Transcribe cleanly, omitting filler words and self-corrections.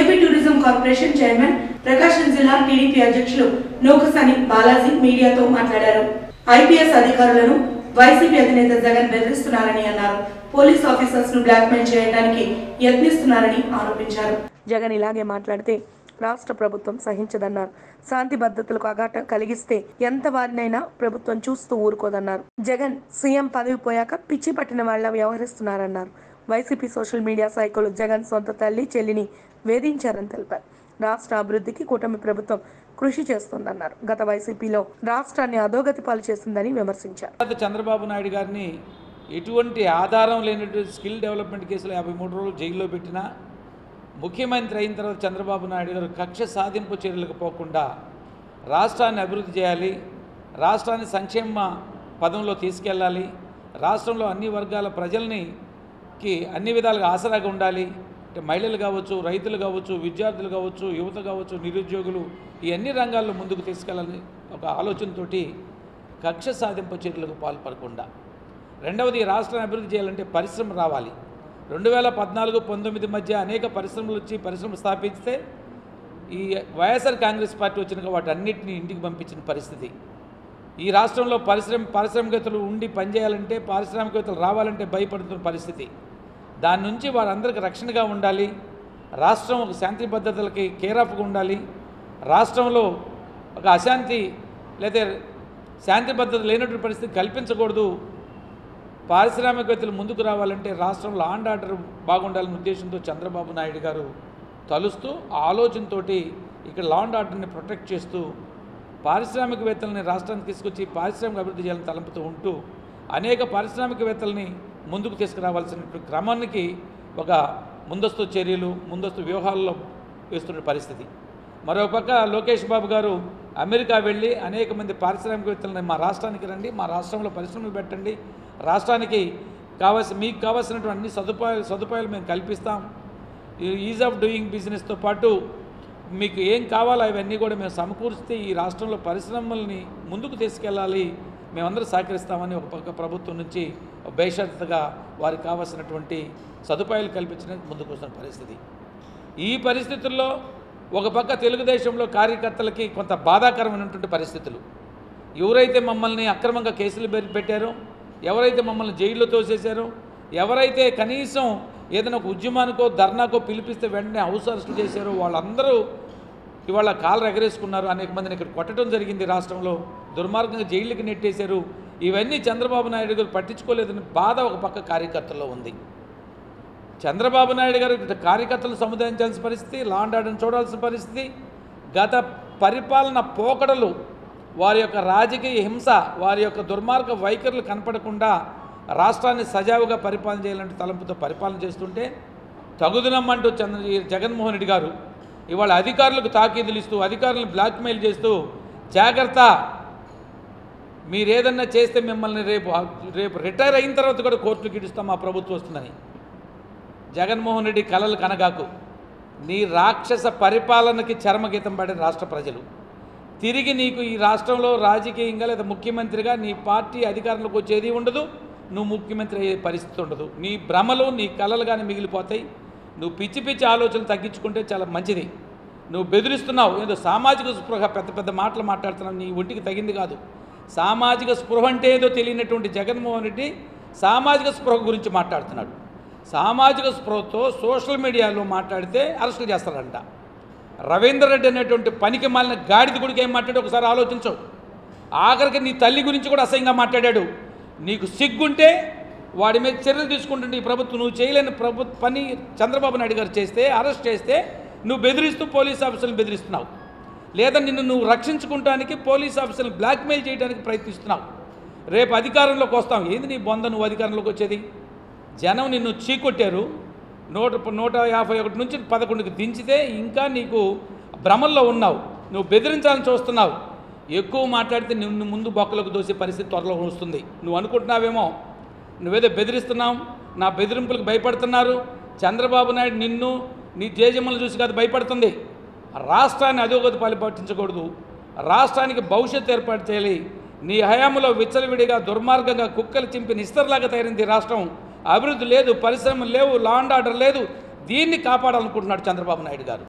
AP tourism corporation chairman Prakasam జిల్లా TDP అధ్యక్షులు నూకసాని బాలాజీ మీడియాతో మాట్లాడారు. ఐపీఎస్ అధికారులను వైసీపీ అధినేత జగన్ బెదిరిస్తున్నారని అన్నారు. పోలీస్ ఆఫీసర్స్ ను బ్లాక్‌మెయిల్ చేయడానికి యత్నిస్తున్నారని ఆరోపించారు. జగన్ ఇలాగే మాట్లాడితే రాష్ట్ర ప్రభుత్వం సహించదన్నారు. శాంతి భద్రతలకు ఆఘాతం కలిగిస్తే ఎంత వారినైనా ప్రభుత్వం చూస్తూ ఊరుకోదన్నారు. జగన్ సీఎం పదవి పోయాక పిచ్చి పట్టిన వాళ్ళ వ్యవహరిస్తున్నారన్నారు. వైసీపీ సోషల్ మీడియా సైకోలు జగన్ సొంత తల్లి చెల్లిని వేధించారని తెలిపారు. రాష్ట్ర అభివృద్ధికి కూటమి ప్రభుత్వం కృషి చేస్తుందన్నారు. గత వైసీపీలో రాష్ట్రాన్ని అధోగతి పాలు చేసిందని విమర్శించారు. చంద్రబాబు నాయుడు గారిని ఎటువంటి ఆధారం లేనటువంటి స్కిల్ డెవలప్మెంట్ కేసులో 53 రోజులు జైల్లో పెట్టినా, ముఖ్యమంత్రి అయిన తర్వాత చంద్రబాబు నాయుడు గారు కక్ష సాధింపు చర్యలకు పోకుండా రాష్ట్రాన్ని అభివృద్ధి చేయాలి, రాష్ట్రాన్ని సంక్షేమ పదంలో తీసుకెళ్ళాలి, రాష్ట్రంలో అన్ని వర్గాల ప్రజలకి అన్ని విధాలుగా ఆసరాగా ఉండాలి. అంటే మహిళలు కావచ్చు, రైతులు కావచ్చు, విద్యార్థులు కావచ్చు, యువత కావచ్చు, నిరుద్యోగులు, ఈ అన్ని రంగాల్లో ముందుకు తీసుకెళ్ళాలని ఒక ఆలోచనతోటి కక్ష సాధింపు చర్యలకు పాల్పడకుండా, రెండవది రాష్ట్రాన్ని అభివృద్ధి చేయాలంటే పరిశ్రమ రావాలి. 2014-19 మధ్య అనేక పరిశ్రమలు వచ్చి పరిశ్రమ స్థాపిస్తే ఈ వైఎస్ఆర్ కాంగ్రెస్ పార్టీ వచ్చినాక వాటి అన్నింటినీ ఇంటికి పంపించిన పరిస్థితి. ఈ రాష్ట్రంలో పారిశ్రామికవేత్తలు ఉండి పనిచేయాలంటే, పారిశ్రామికవేత్తలు రావాలంటే భయపడుతున్న పరిస్థితి. దాని నుంచి వారందరికీ రక్షణగా ఉండాలి. రాష్ట్రం ఒక శాంతి భద్రతలకి కేర్ ఆఫ్గా ఉండాలి. రాష్ట్రంలో ఒక అశాంతి లేదా శాంతి భద్రత లేనటువంటి పరిస్థితి కల్పించకూడదు. పారిశ్రామికవేత్తలు ముందుకు రావాలంటే రాష్ట్రంలో లా అండ్ ఆర్డర్ బాగుండాలనే ఉద్దేశంతో చంద్రబాబు నాయుడు గారు తలుస్తూ ఆలోచనతో ఇక్కడ లా అండ్ ఆర్డర్ని ప్రొటెక్ట్ చేస్తూ పారిశ్రామికవేత్తలని రాష్ట్రానికి తీసుకొచ్చి పారిశ్రామిక అభివృద్ధి చేయాలని తలంపుతూ ఉంటూ అనేక పారిశ్రామికవేత్తలని ముందుకు తీసుకురావాల్సిన క్రమానికి ఒక ముందస్తు చర్యలు, ముందస్తు వ్యూహాల్లో వేస్తున్న పరిస్థితి. మరోపక్క లోకేష్ బాబు గారు అమెరికా వెళ్ళి అనేక మంది పారిశ్రామికవేత్తలని మా రాష్ట్రానికి రండి, మా రాష్ట్రంలో పరిశ్రమలు పెట్టండి, రాష్ట్రానికి కావాల్సిన మీకు కావాల్సినటువంటి అన్ని సదుపాయాలు మేము కల్పిస్తాం, ఈజ్ ఆఫ్ డూయింగ్ బిజినెస్తో పాటు మీకు ఏం కావాలో అవన్నీ కూడా మేము సమకూరిస్తే ఈ రాష్ట్రంలో పరిశ్రమల్ని ముందుకు తీసుకెళ్ళాలి, మేమందరూ సహకరిస్తామని ఒక పక్క ప్రభుత్వం నుంచి బేషరతుగా వారికి కావాల్సినటువంటి సదుపాయాలు కల్పించడానికి ముందుకు వస్తున్న పరిస్థితి. ఈ పరిస్థితుల్లో ఒక పక్క తెలుగుదేశంలో కార్యకర్తలకి కొంత బాధాకరమైనటువంటి పరిస్థితులు. ఎవరైతే మమ్మల్ని అక్రమంగా కేసులు పెట్టారో, ఎవరైతే మమ్మల్ని జైల్లో తోసేశారో, ఎవరైతే కనీసం ఏదైనా ఒక ఉద్యమానికో ధర్నాకో పిలిపిస్తే వెంటనే హౌస్ అరెస్ట్ చేశారో వాళ్ళందరూ ఇవాళ కాళ్ళు ఎగరేసుకున్నారు. అనేక మందిని ఇక్కడ కొట్టడం జరిగింది. రాష్ట్రంలో దుర్మార్గంగా జైళ్ళకి నెట్టేశారు. ఇవన్నీ చంద్రబాబు నాయుడు గారు పట్టించుకోలేదని బాధ ఒక పక్క కార్యకర్తల్లో ఉంది. చంద్రబాబు నాయుడు గారు కార్యకర్తలు సముదాయించాల్సిన పరిస్థితి, లా అండ్ ఆర్డర్ని చూడాల్సిన పరిస్థితి, గత పరిపాలన పోకడలు, వారి యొక్క రాజకీయ హింస, వారి యొక్క దుర్మార్గ వైఖరులు కనపడకుండా రాష్ట్రాన్ని సజావుగా పరిపాలన చేయాలంటే తలంపుతో పరిపాలన చేస్తుంటే తగుదనమ్మంటూ జగన్మోహన్ రెడ్డి గారు ఇవాళ అధికారులకు తాకీదులు ఇస్తూ, అధికారులను బ్లాక్మెయిల్ చేస్తూ, జాగ్రత్త మీరేదన్నా చేస్తే మిమ్మల్ని రేపు రిటైర్ అయిన తర్వాత కూడా కోర్టుకి ఇడుస్తాం మా ప్రభుత్వం వస్తుందని. జగన్మోహన్ రెడ్డి కలలు కనగాకు. నీ రాక్షస పరిపాలనకి చరమగీతం పాడిన రాష్ట్ర ప్రజలు తిరిగి నీకు ఈ రాష్ట్రంలో రాజకీయంగా లేదా ముఖ్యమంత్రిగా నీ పార్టీ అధికారంలోకి వచ్చేది ఉండదు. నువ్వు ముఖ్యమంత్రి అయ్యే పరిస్థితి ఉండదు. నీ భ్రమలు, నీ కలలు కానీ మిగిలిపోతాయి. నువ్వు పిచ్చి పిచ్చి ఆలోచనలు తగ్గించుకుంటే చాలా మంచిది. నువ్వు బెదిరిస్తున్నావు, ఏదో సామాజిక స్పృహ పెద్ద మాటలు మాట్లాడుతున్నావు, నీ ఒంటికి తగింది కాదు. సామాజిక స్పృహ అంటే ఏదో తెలియనటువంటి జగన్మోహన్ రెడ్డి సామాజిక స్పృహ గురించి మాట్లాడుతున్నాడు. సామాజిక స్పృహతో సోషల్ మీడియాలో మాట్లాడితే అరెస్టులు చేస్తారంట. రవీందర్ రెడ్డి అనేటువంటి పనికి మాలిన గాడిద గుడికి ఏం మాట్లాడాడు ఒకసారి ఆలోచించవు. ఆఖరికి నీ తల్లి గురించి కూడా అసహ్యంగా మాట్లాడాడు. నీకు సిగ్గుంటే వాడి మీద చర్యలు తీసుకుంటుంటే ఈ ప్రభుత్వం నువ్వు చేయలేని పని చంద్రబాబు నాయుడు గారు చేస్తే, అరెస్ట్ చేస్తే నువ్వు బెదిరిస్తూ పోలీస్ ఆఫీసర్లు బెదిరిస్తున్నావు, లేదా నిన్ను నువ్వు రక్షించుకుంటానికి పోలీస్ ఆఫీసర్లు బ్లాక్మెయిల్ చేయడానికి ప్రయత్నిస్తున్నావు. రేపు అధికారంలోకి వస్తాం, ఏంది నీ బొంద నువ్వు అధికారంలోకి వచ్చేది? జనం నిన్ను చీకొట్టారు. 151 నుంచి 11కి దించితే ఇంకా నీకు భ్రమల్లో ఉన్నావు. నువ్వు బెదిరించాలని చూస్తున్నావు. ఎక్కువ మాట్లాడితే నిన్ను ముందు బొక్కలకు దోసే పరిస్థితి త్వరలో వస్తుంది. నువ్వు అనుకుంటున్నావేమో నువ్వేదో బెదిరిస్తున్నావు, నా బెదిరింపులకు భయపడుతున్నారు. చంద్రబాబు నాయుడు నిన్ను, నీ జేజమ్మలు చూసి కాదు భయపడుతుంది. రాష్ట్రాన్ని అధోగతి పాలు పట్టించకూడదు, రాష్ట్రానికి భవిష్యత్తు ఏర్పాటు చేయాలి. నీ హయాంలో విచ్చలవిడిగా దుర్మార్గంగా కుక్కలు చింపి నిస్తర్లాగా తయారైంది రాష్ట్రం. అభివృద్ధి లేదు, పరిశ్రమలు లేవు, లా అండ్ ఆర్డర్ లేదు, దీన్ని కాపాడాలనుకుంటున్నాడు చంద్రబాబు నాయుడు గారు।